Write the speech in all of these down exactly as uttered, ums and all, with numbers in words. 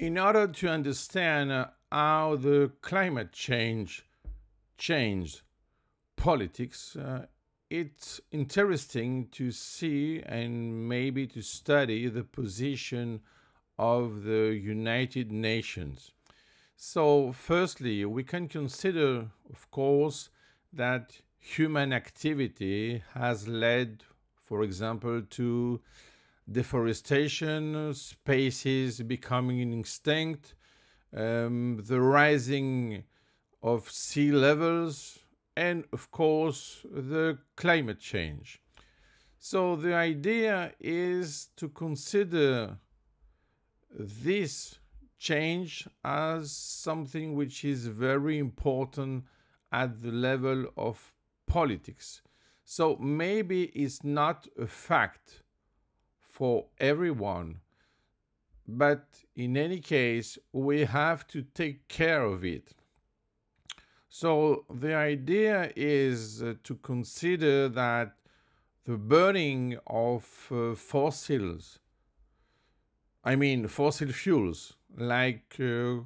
In order to understand how the climate change changed politics, uh, it's interesting to see and maybe to study the position of the United Nations. So firstly, we can consider, of course, that human activity has led, for example, to deforestation, species becoming extinct, um, the rising of sea levels, and of course the climate change. So the idea is to consider this change as something which is very important at the level of politics. So maybe it's not a fact for everyone, but in any case, we have to take care of it. So the idea is uh, to consider that the burning of uh, fossils, I mean fossil fuels like uh,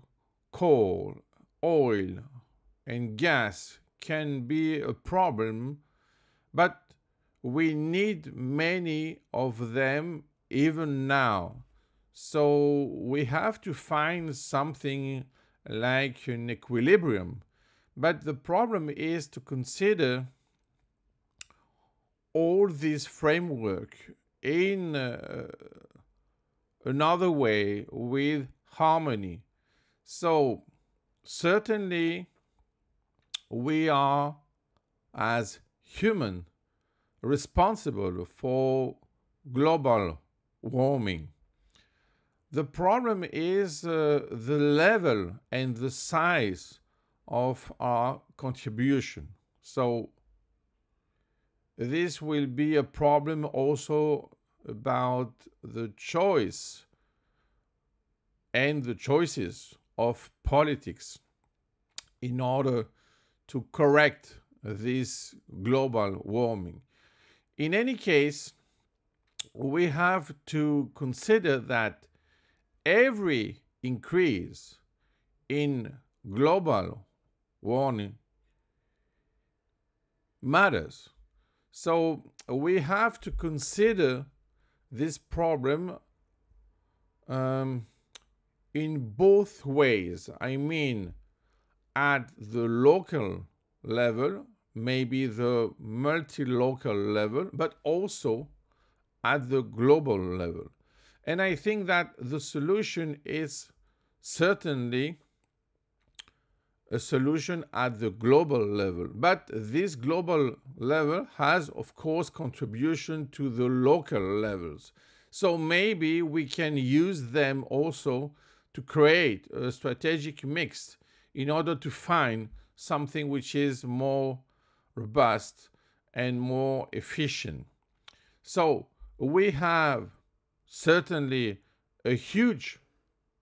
coal, oil and gas can be a problem, but we need many of them even now. So we have to find something like an equilibrium. But the problem is to consider all this framework in uh, another way, with harmony. So certainly we are, as human, responsible for global warming. The problem is uh, the level and the size of our contribution. So this will be a problem also about the choice and the choices of politics in order to correct this global warming. In any case, we have to consider that every increase in global warming matters. So we have to consider this problem um, in both ways. I mean, at the local level, maybe the multi-local level, but also at the global level. And I think that the solution is certainly a solution at the global level. But this global level has, of course, contribution to the local levels. So maybe we can use them also to create a strategic mix in order to find something which is more robust and more efficient. So we have certainly a huge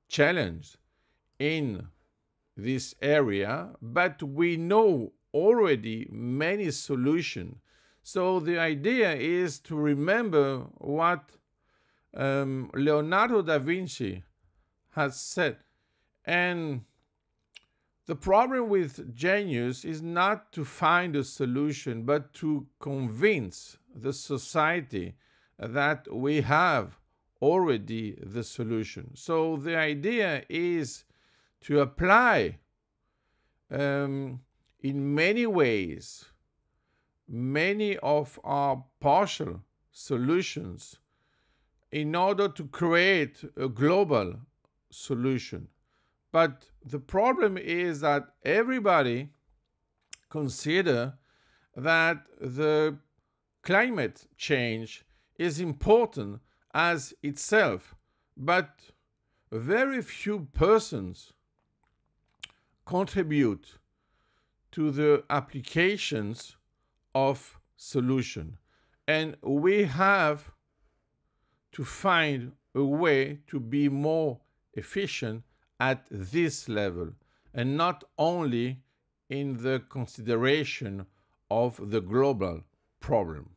challenge in this area, but we know already many solutions. So the idea is to remember what um, Leonardo da Vinci has said. And the problem with genius is not to find a solution, but to convince the society that we have already the solution. So the idea is to apply um, in many ways many of our partial solutions in order to create a global solution. But the problem is that everybody considers that the climate change is important as itself, but very few persons contribute to the applications of solution, and we have to find a way to be more efficient at this level and not only in the consideration of the global problem.